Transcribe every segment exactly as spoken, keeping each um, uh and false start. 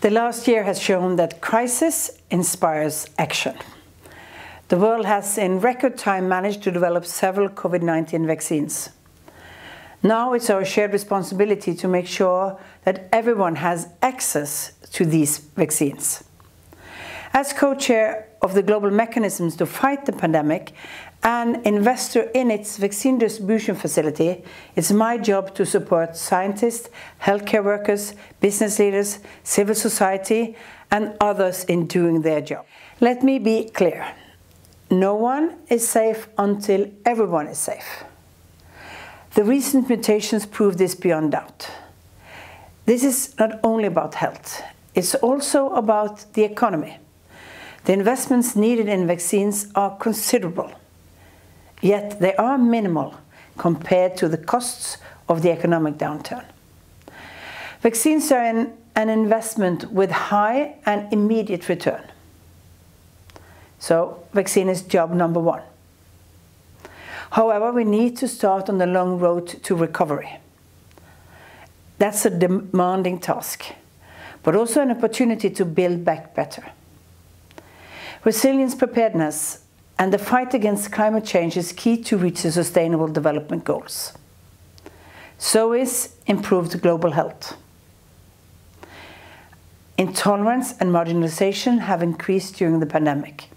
The last year has shown that crisis inspires action. The world has in record time managed to develop several COVID nineteen vaccines. Now it's our shared responsibility to make sure that everyone has access to these vaccines. As co-chair of the Global Mechanisms to Fight the Pandemic and investor in its vaccine distribution facility, it's my job to support scientists, healthcare workers, business leaders, civil society, and others in doing their job. Let me be clear. No one is safe until everyone is safe. The recent mutations prove this beyond doubt. This is not only about health, it's also about the economy. The investments needed in vaccines are considerable, yet they are minimal compared to the costs of the economic downturn. Vaccines are an, an investment with high and immediate return. So, vaccine is job number one. However, we need to start on the long road to recovery. That's a demanding task, but also an opportunity to build back better. Resilience, preparedness, and the fight against climate change is key to reach the Sustainable Development Goals. So is improved global health. Intolerance and marginalization have increased during the pandemic.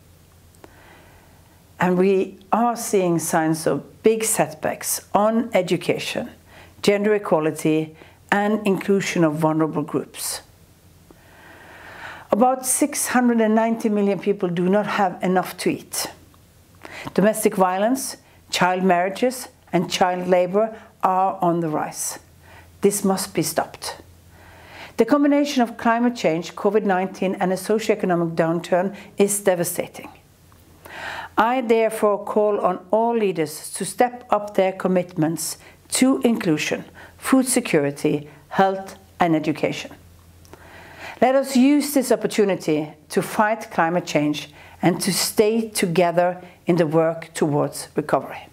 And we are seeing signs of big setbacks on education, gender equality, and inclusion of vulnerable groups. About six hundred ninety million people do not have enough to eat. Domestic violence, child marriages, and child labor are on the rise. This must be stopped. The combination of climate change, COVID nineteen, and a socioeconomic downturn is devastating. I therefore call on all leaders to step up their commitments to inclusion, food security, health, and education. Let us use this opportunity to fight climate change and to stay together in the work towards recovery.